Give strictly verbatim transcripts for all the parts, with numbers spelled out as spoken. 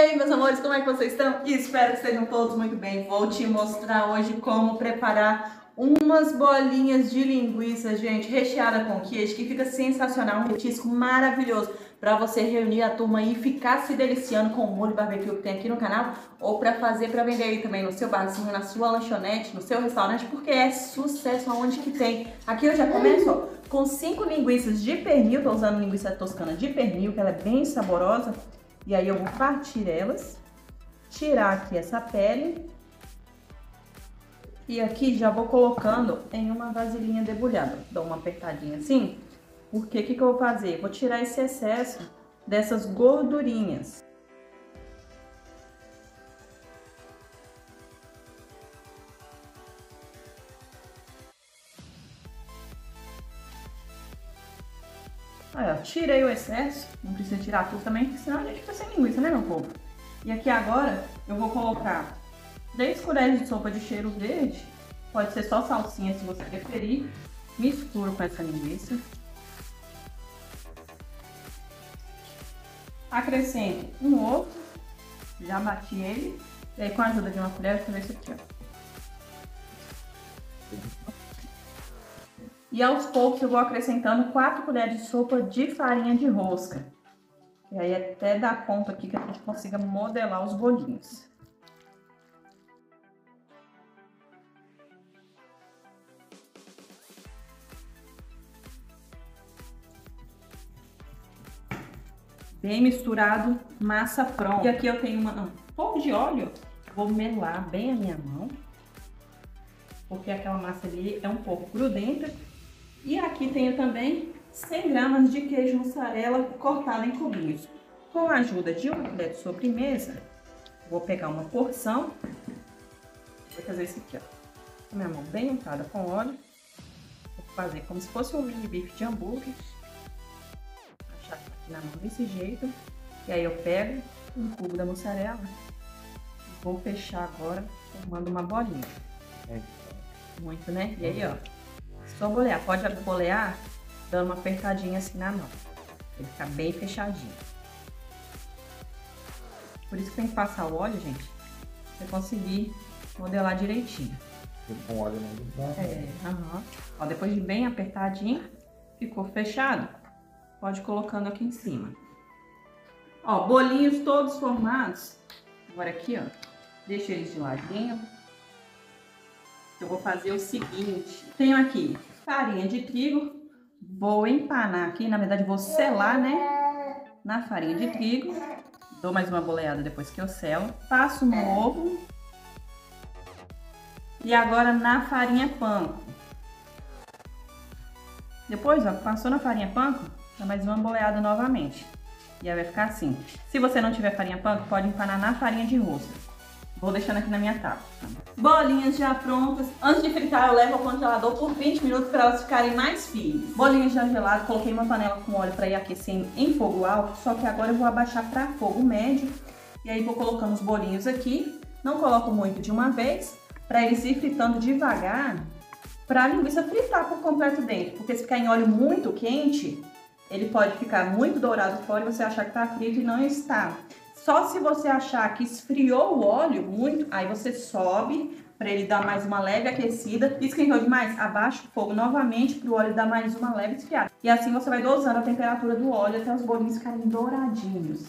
aí, meus amores, como é que vocês estão? Espero que estejam todos muito bem. Vou te mostrar hoje como preparar umas bolinhas de linguiça, gente, recheada com queijo, que fica sensacional, um petisco maravilhoso para você reunir a turma e ficar se deliciando com o molho barbecue que tem aqui no canal, ou para fazer para vender aí também no seu barzinho, na sua lanchonete, no seu restaurante, porque é sucesso aonde que tem. Aqui eu já começo com cinco linguiças de pernil, tô usando linguiça toscana de pernil, que ela é bem saborosa. E aí eu vou partir elas, tirar aqui essa pele e aqui já vou colocando em uma vasilhinha debulhada. Dou uma apertadinha assim, porque o que que eu vou fazer? Vou tirar esse excesso dessas gordurinhas. Olha, tirei o excesso, não precisa tirar tudo também, porque senão a gente fica sem linguiça, né, meu povo? E aqui agora eu vou colocar três colheres de sopa de cheiro verde, pode ser só salsinha se você preferir, misturo com essa linguiça. Acrescento um ovo, já bati ele, e aí com a ajuda de uma colher eu travesso aqui, ó. E aos poucos eu vou acrescentando quatro colheres de sopa de farinha de rosca. E aí até dar conta aqui que a gente consiga modelar os bolinhos. Bem misturado, massa pronta. E aqui eu tenho uma, um pouco de óleo, vou melar bem a minha mão, porque aquela massa ali é um pouco grudenta. E aqui tenho também cem gramas de queijo mussarela cortado em cubinhos. Com a ajuda de uma colher de sobremesa, vou pegar uma porção. Vou fazer isso aqui, ó. Com a minha mão bem untada com óleo. Vou fazer como se fosse um mini bife de hambúrguer. Achar aqui na mão desse jeito. E aí eu pego um cubo da mussarela. Vou fechar agora, formando uma bolinha. É. Muito, né? E aí, ó. Só bolear, pode bolear dando uma apertadinha assim na mão, ele fica bem fechadinho. Por isso que tem que passar o óleo, gente, pra você conseguir modelar direitinho. Com óleo não dá. É, aham. Ó, depois de bem apertadinho, ficou fechado, pode ir colocando aqui em cima. Ó, bolinhos todos formados, agora aqui, ó, deixa eles de ladinho. Eu vou fazer o seguinte, tenho aqui farinha de trigo, vou empanar aqui, na verdade vou selar, né, na farinha de trigo, dou mais uma boleada depois que eu selo, passo um ovo e agora na farinha panko. Depois, ó, passou na farinha panko, dá mais uma boleada novamente e aí vai ficar assim. Se você não tiver farinha panko, pode empanar na farinha de rosca. Vou deixando aqui na minha tábua. Bolinhas já prontas. Antes de fritar, eu levo ao congelador por vinte minutos para elas ficarem mais firmes. Bolinhas já geladas, coloquei uma panela com óleo para ir aquecendo em fogo alto, só que agora eu vou abaixar para fogo médio. E aí vou colocando os bolinhos aqui. Não coloco muito de uma vez, para eles ir fritando devagar, para a linguiça fritar por completo dentro, porque se ficar em óleo muito quente, ele pode ficar muito dourado fora e você achar que está frito e não está. Só se você achar que esfriou o óleo muito, aí você sobe para ele dar mais uma leve aquecida. Esquentou demais, abaixa o fogo novamente para o óleo dar mais uma leve esfriada. E assim você vai dosando a temperatura do óleo até os bolinhos ficarem douradinhos.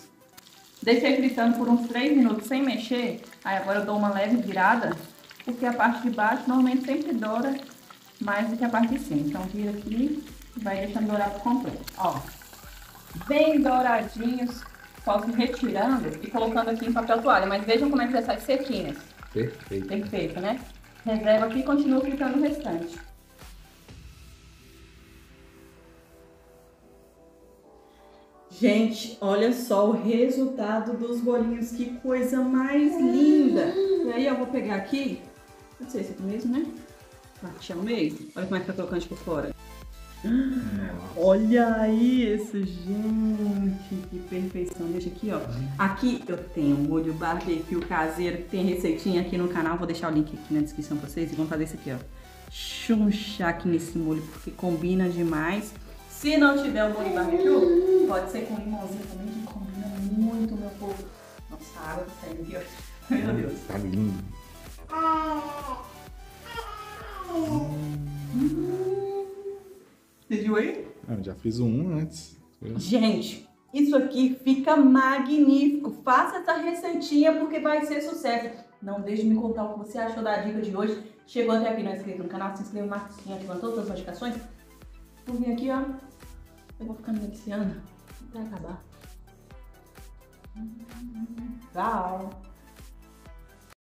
Deixei fritando por uns três minutos sem mexer. Aí agora eu dou uma leve virada, porque a parte de baixo normalmente sempre doura mais do que a parte de cima. Então vira aqui e vai deixando dourar por completo. Ó, bem douradinhos. Posso ir retirando e colocando aqui em papel toalha, mas vejam como é que já sai sequinhas. Perfeito. Perfeito, né? Reserva aqui e continua fritando o restante. Gente, olha só o resultado dos bolinhos, que coisa mais linda! E aí eu vou pegar aqui, não sei se é mesmo, né? Partir ao meio, olha como é que tá crocante por fora. Nossa. Olha isso, gente, que perfeição. Deixa aqui, ó. Aqui eu tenho um molho barbecue caseiro, que tem receitinha aqui no canal. Vou deixar o link aqui na descrição pra vocês. E vamos fazer isso aqui, ó. Chunchar aqui nesse molho, porque combina demais. Se não tiver o molho barbecue, pode ser com limãozinho também, que combina muito, meu povo. Nossa, A água tá saindo aqui, ó. Meu Deus. Tá lindo. Você viu aí? Eu já fiz um antes. Gente, isso aqui fica magnífico. Faça essa receitinha porque vai ser sucesso. Não deixe de me contar o que você achou da dica de hoje. Chegou até aqui, não é inscrito no canal, se inscreva no marquinho, ativa todas as notificações. Por vir aqui, ó. Eu vou ficando nesse ano. Vai acabar. Tchau.